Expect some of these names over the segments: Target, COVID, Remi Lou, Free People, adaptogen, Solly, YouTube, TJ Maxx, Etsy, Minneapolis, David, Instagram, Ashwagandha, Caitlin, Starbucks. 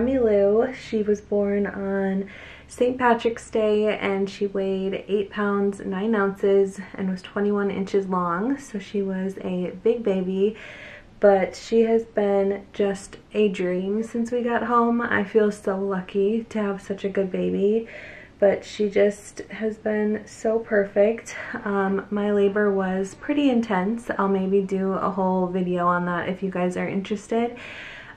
Remi Lou. She was born on St. Patrick's Day and she weighed 8 pounds 9 ounces and was 21 inches long, so she was a big baby. But she has been just a dream since we got home. I feel so lucky to have such a good baby, but she just has been so perfect. My labor was pretty intense. I'll maybe do a whole video on that if you guys are interested.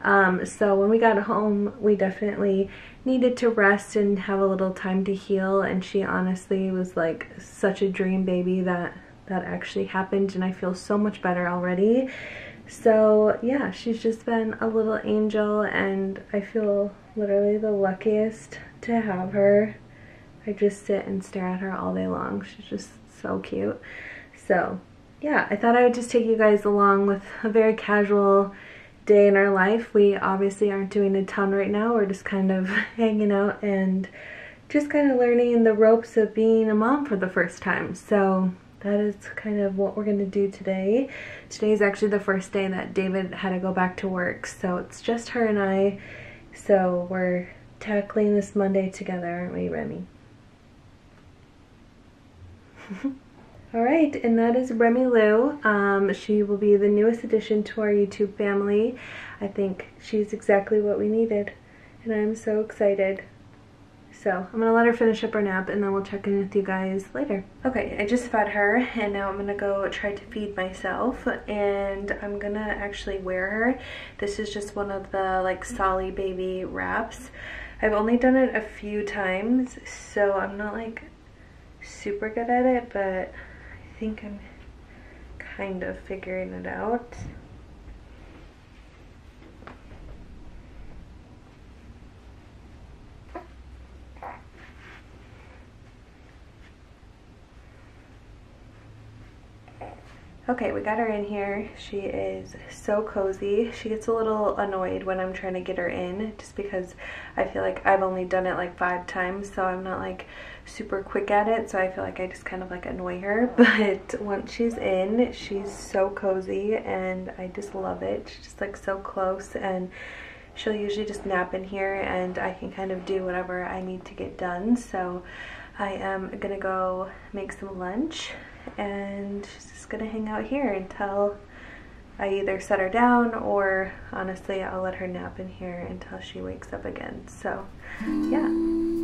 So when we got home, we definitely needed to rest and have a little time to heal, and she honestly was like such a dream baby that that actually happened, and I feel so much better already. So yeah, she's just been a little angel and I feel literally the luckiest to have her. I just sit and stare at her all day long. She's just so cute. So yeah, I thought I would just take you guys along with a very casual day in our life. We obviously aren't doing a ton right now. We're just kind of hanging out and just kind of learning the ropes of being a mom for the first time. So that is kind of what we're going to do today. Today is actually the first day that David had to go back to work, so it's just her and I. So we're tackling this Monday together, aren't we, Remi? Alright, and that is Remi Lou. She will be the newest addition to our YouTube family. I think she's exactly what we needed, and I'm so excited. So I'm going to let her finish up her nap and then we'll check in with you guys later. Okay, I just fed her and now I'm going to go try to feed myself, and I'm going to actually wear her. This is just one of the like Solly baby wraps. I've only done it a few times, so I'm not like super good at it, but I think I'm kind of figuring it out. Okay, we got her in here. She is so cozy. She gets a little annoyed when I'm trying to get her in just because I feel like I've only done it like 5 times, so I'm not like super quick at it, so I feel like I just kind of like annoy her. But once she's in, she's so cozy and I just love it. She's just like so close, and she'll usually just nap in here and I can kind of do whatever I need to get done. So I am gonna go make some lunch and she's just gonna hang out here until I either set her down, or honestly I'll let her nap in here until she wakes up again. So yeah.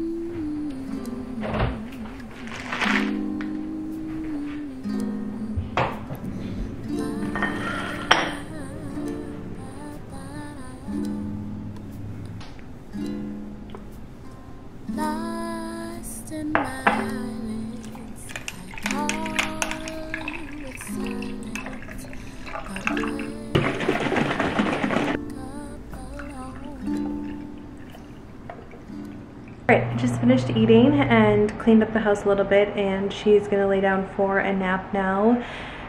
Finished eating and cleaned up the house a little bit, and she's gonna lay down for a nap now.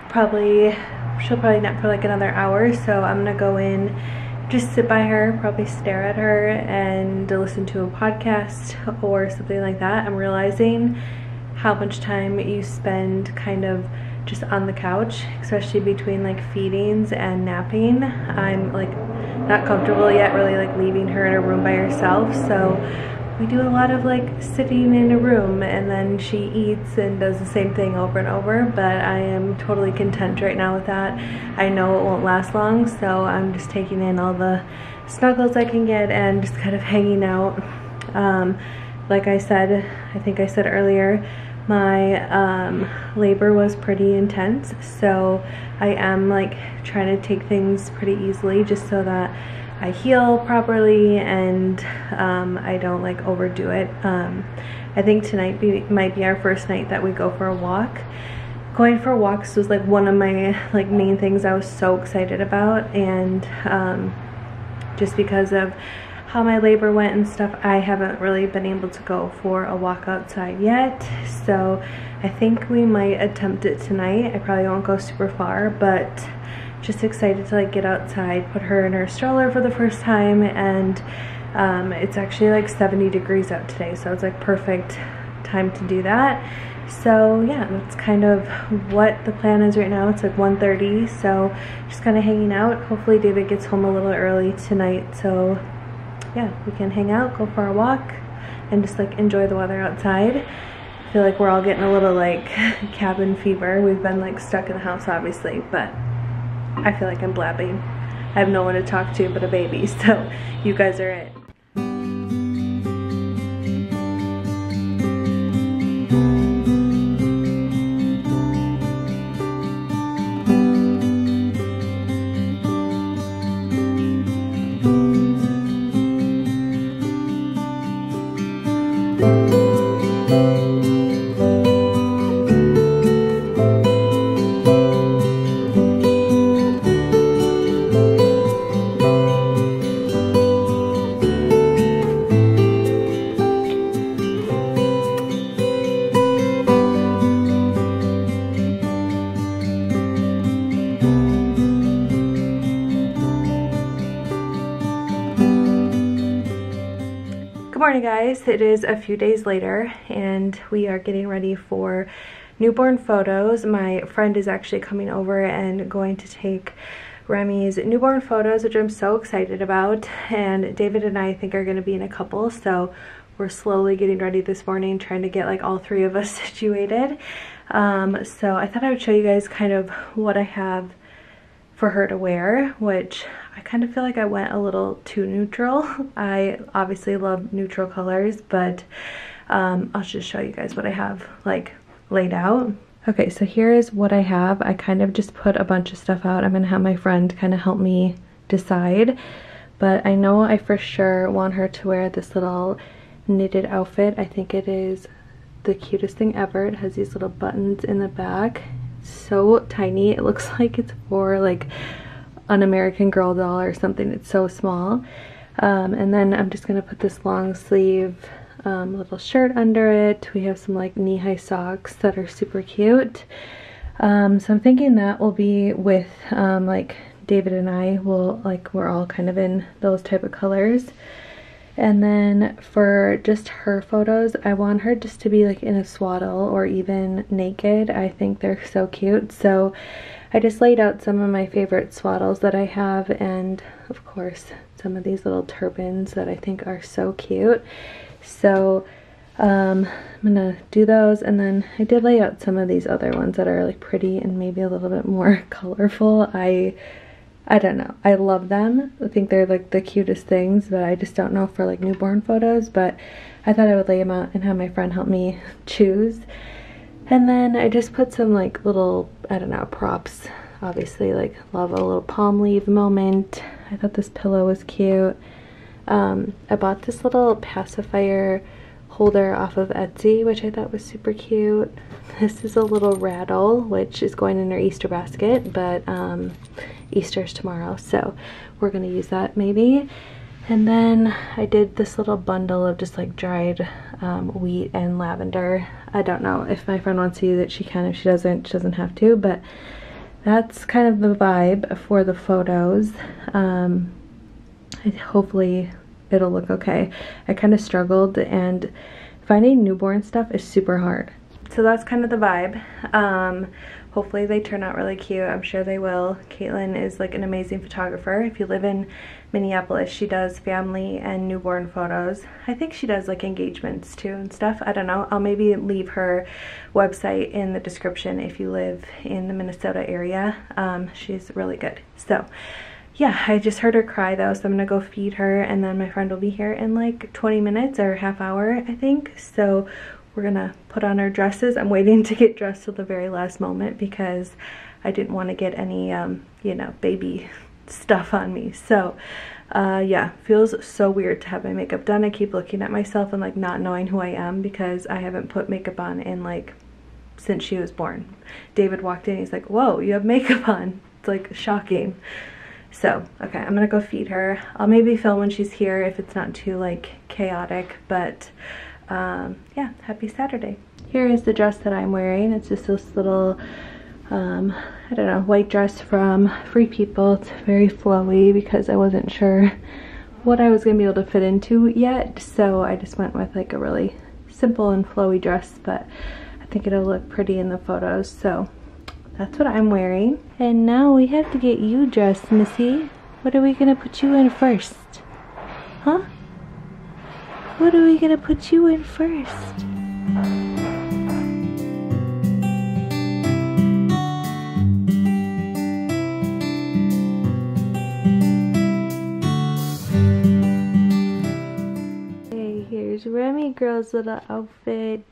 She'll probably nap for like another hour, so I'm gonna go in, just sit by her, probably stare at her and listen to a podcast or something like that. I'm realizing how much time you spend kind of just on the couch, especially between like feedings and napping. I'm like not comfortable yet really like leaving her in a room by herself, so we do a lot of like sitting in a room, and then she eats and does the same thing over and over, but I am totally content right now with that. I know it won't last long, so I'm just taking in all the snuggles I can get and just kind of hanging out. Like I said, I think I said earlier, my labor was pretty intense, so I am like trying to take things pretty easily just so that I heal properly and I don't like overdo it. I think tonight might be our first night that we go for a walk. Going for walks was like one of my like main things I was so excited about, and just because of how my labor went and stuff, I haven't really been able to go for a walk outside yet. So I think we might attempt it tonight. I probably won't go super far, but just excited to like get outside, put her in her stroller for the first time, and it's actually like 70 degrees out today, so it's like perfect time to do that. So yeah, that's kind of what the plan is right now. It's like 1:30, so just kind of hanging out. Hopefully David gets home a little early tonight, so yeah, we can hang out, go for a walk, and just like enjoy the weather outside. I feel like we're all getting a little like cabin fever. We've been like stuck in the house obviously, but I feel like I'm blabbing. I have no one to talk to but a baby, so you guys are it. Good morning guys, it is a few days later and we are getting ready for newborn photos. My friend is actually coming over and going to take Remi's newborn photos, which I'm so excited about, and David and I think are going to be in a couple, so we're slowly getting ready this morning, trying to get like all three of us situated. So I thought I would show you guys kind of what I have for her to wear, which I kind of feel like I went a little too neutral. I obviously love neutral colors, but I'll just show you guys what I have like laid out. Okay, so here is what I have. I kind of just put a bunch of stuff out. I'm gonna have my friend kind of help me decide, but I know I for sure want her to wear this little knitted outfit. I think it is the cutest thing ever. It has these little buttons in the back. So tiny, it looks like it's for like an American Girl doll or something. It's so small. And then I'm just gonna put this long sleeve little shirt under it. We have some like knee-high socks that are super cute. So I'm thinking that will be with like David and I will like, we're all kind of in those type of colors. And then for just her photos, I want her just to be like in a swaddle or even naked. I think they're so cute. So I just laid out some of my favorite swaddles that I have, and of course some of these little turbans that I think are so cute. So I'm gonna do those, and then I did lay out some of these other ones that are like pretty and maybe a little bit more colorful. I don't know. I love them. I think they're like the cutest things, but I just don't know for like newborn photos, but I thought I would lay them out and have my friend help me choose. And then I just put some like little, I don't know, props. Obviously, like love a little palm leaf moment. I thought this pillow was cute. I bought this little pacifier holder off of Etsy, which I thought was super cute. This is a little rattle, which is going in our Easter basket, but Easter's tomorrow, so we're gonna use that maybe. And then I did this little bundle of just like dried wheat and lavender. I don't know if my friend wants to use it, she can. If she doesn't have to, but that's kind of the vibe for the photos. Hopefully it'll look okay. I kind of struggled, and finding newborn stuff is super hard. So that's kind of the vibe. Hopefully they turn out really cute. I'm sure they will. Caitlin is like an amazing photographer. If you live in Minneapolis, she does family and newborn photos. I think she does like engagements too and stuff. I don't know. I'll maybe leave her website in the description if you live in the Minnesota area. She's really good. So yeah, I just heard her cry though, so I'm gonna go feed her, and then my friend will be here in like 20 minutes or half hour, I think. So we're gonna put on our dresses. I'm waiting to get dressed till the very last moment because I didn't want to get any, you know, baby stuff on me. So yeah, feels so weird to have my makeup done. I keep looking at myself and like not knowing who I am because I haven't put makeup on in like since she was born. David walked in, he's like, "Whoa, you have makeup on." It's like shocking. So okay, I'm gonna go feed her. I'll maybe film when she's here if it's not too like chaotic, but yeah, happy Saturday. Here is the dress that I'm wearing. It's just this little, I don't know, white dress from Free People. It's very flowy because I wasn't sure what I was going to be able to fit into yet. So I just went with like a really simple and flowy dress, but I think it'll look pretty in the photos. So that's what I'm wearing. And now we have to get you dressed, Missy. What are we going to put you in first? Huh? What are we gonna put you in first? Okay, here's Remi girl's little outfit.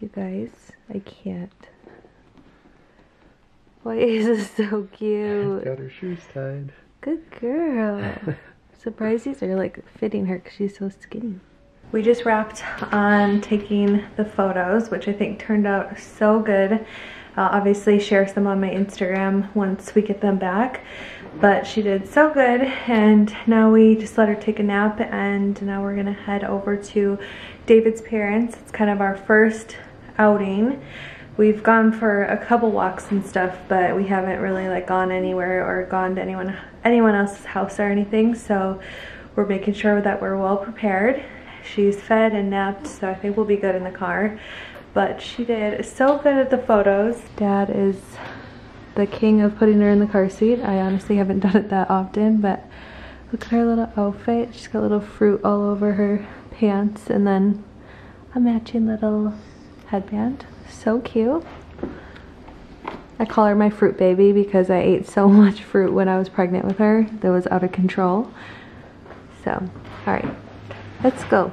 You guys, I can't. Why is this so cute? Got her shoes tied. Good girl. Surprised these are like fitting her because she's so skinny. We just wrapped on taking the photos, which I think turned out so good. I'll obviously share some on my Instagram once we get them back, but she did so good. And now we just let her take a nap, and now we're gonna head over to David's parents. It's kind of our first outing. We've gone for a couple walks and stuff, but we haven't really like gone anywhere or gone to anyone else's house or anything, so we're making sure that we're well prepared. She's fed and napped, so I think we'll be good in the car. But she did so good at the photos. Dad is the king of putting her in the car seat. I honestly haven't done it that often, but look at her little outfit. She's got little fruit all over her pants and then a matching little headband. So cute. I call her my fruit baby because I ate so much fruit when I was pregnant with her that was out of control. So, all right, let's go.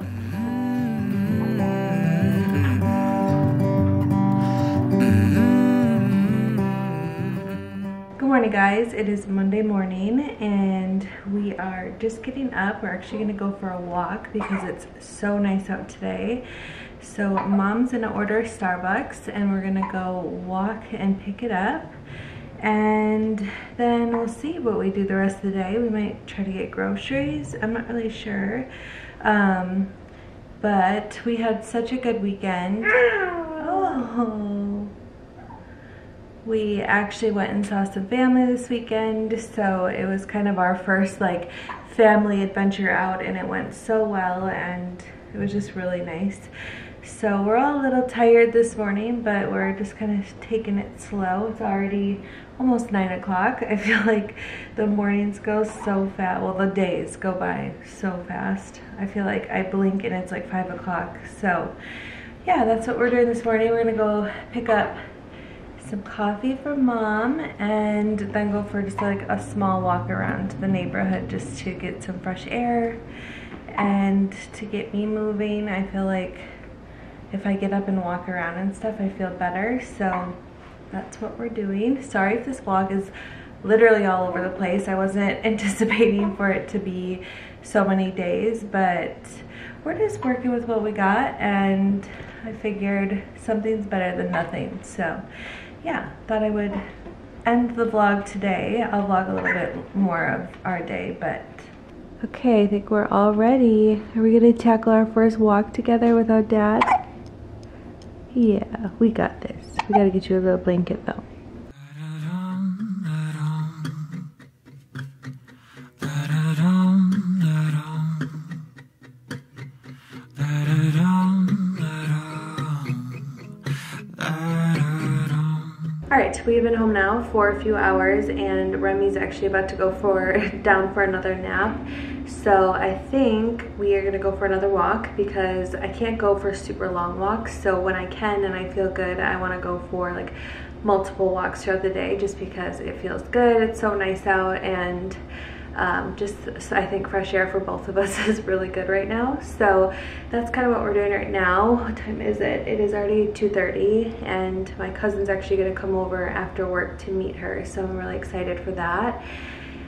Good morning, guys. It is Monday morning and we are just getting up. We're actually going to go for a walk because it's so nice out today. So mom's gonna order Starbucks and we're gonna go walk and pick it up, and then we'll see what we do the rest of the day. We might try to get groceries, I'm not really sure, but we had such a good weekend. Oh, we actually went and saw some family this weekend, so it was kind of our first like family adventure out, and it went so well, and it was just really nice. So we're all a little tired this morning, but we're just kind of taking it slow. It's already almost 9 o'clock. I feel like the mornings go so fast. Well, the days go by so fast. I feel like I blink and it's like 5 o'clock. So yeah, that's what we're doing this morning. We're gonna go pick up some coffee for mom and then go for just like a small walk around the neighborhood just to get some fresh air and to get me moving. I feel like if I get up and walk around and stuff, I feel better. So that's what we're doing. Sorry if this vlog is literally all over the place. I wasn't anticipating for it to be so many days, but we're just working with what we got, and I figured something's better than nothing. So yeah, thought I would end the vlog today. I'll vlog a little bit more of our day, but okay, I think we're all ready. Are we gonna tackle our first walk together without Dad? Yeah, we got this. We gotta get you a little blanket though. We've been home now for a few hours, and Remi's actually about to go down for another nap. So I think we are gonna go for another walk because I can't go for super long walks. So when I can and I feel good, I wanna go for like multiple walks throughout the day just because it feels good, it's so nice out, and I think fresh air for both of us is really good right now. So that's kind of what we're doing right now. What time is it? It is already 2:30, and my cousin's actually gonna come over after work to meet her, so I'm really excited for that.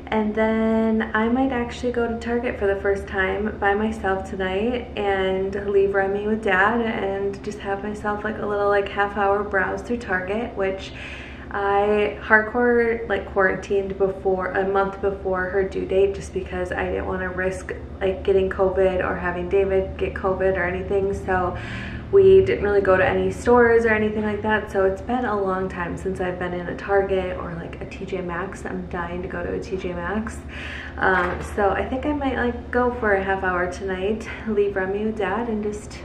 And then I might actually go to Target for the first time by myself tonight and leave Remi with Dad and just have myself like a little like half-hour browse through Target, which I hardcore like quarantined a month before her due date just because I didn't want to risk like getting COVID or having David get COVID or anything, so we didn't really go to any stores or anything like that. So it's been a long time since I've been in a Target or like a TJ Maxx. I'm dying to go to a TJ Maxx. So I think I might like go for a half hour tonight, leave Remi with Dad, and just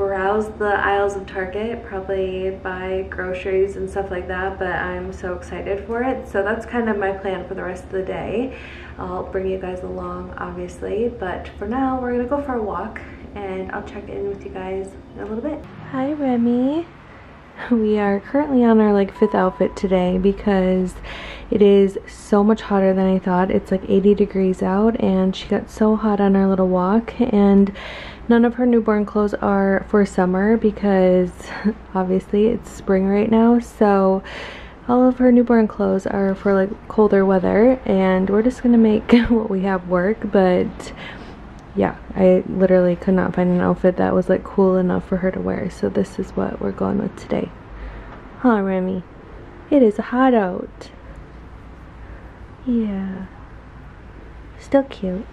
browse the aisles of Target, probably buy groceries and stuff like that, but I'm so excited for it. So that's kind of my plan for the rest of the day. I'll bring you guys along obviously, but for now we're gonna go for a walk and I'll check in with you guys in a little bit. Hi Remi. We are currently on our like 5th outfit today because it is so much hotter than I thought. It's like 80 degrees out and she got so hot on our little walk, and none of her newborn clothes are for summer because obviously it's spring right now, so all of her newborn clothes are for like colder weather, and we're just gonna make what we have work. But yeah, I literally could not find an outfit that was like cool enough for her to wear, so this is what we're going with today. Huh, Remi? It is hot out. Yeah. Still cute.